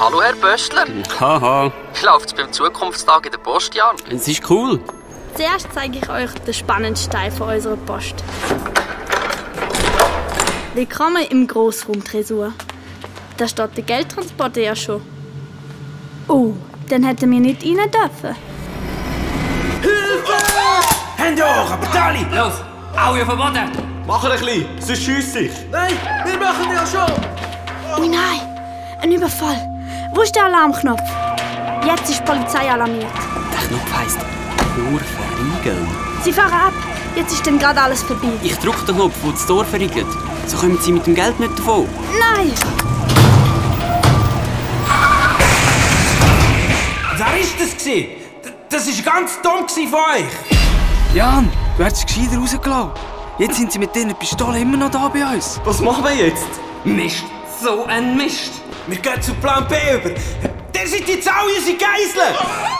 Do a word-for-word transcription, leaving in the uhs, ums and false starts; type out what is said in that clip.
Hallo Herr Böstler. Haha. Läuft's beim Zukunftstag in der Post, Jan? Es ist cool. Zuerst zeige ich euch den spannendsten Teil von unserer Post. Willkommen im Grossraumtresor. Da steht der Geldtransporter ja schon. Oh, dann hätten wir nicht rein dürfen. Hilfe! Hände hoch, aber Tali! Los, Augen verboten! Mach ein bisschen, sonst schiess ich! Nein, wir machen ja schon! Oh nein, ein Überfall! Wo ist der Alarmknopf? Jetzt ist die Polizei alarmiert. Der Knopf heisst nur verriegeln. Sie fahren ab, jetzt ist dann gerade alles vorbei. Ich drücke den Knopf, wo das Tor verriegelt. So kommen Sie mit dem Geld nicht davon. Nein! Wer ist das gewesen? Das war ganz dumm von euch! Jan, du hättest gescheiter rausgelassen. Jetzt sind sie mit diesen Pistolen immer noch da bei uns. Was machen wir jetzt? Mist! So ein Mist! Wir gehen zu Plan B über. Der sind jetzt alle unsere Geiseln!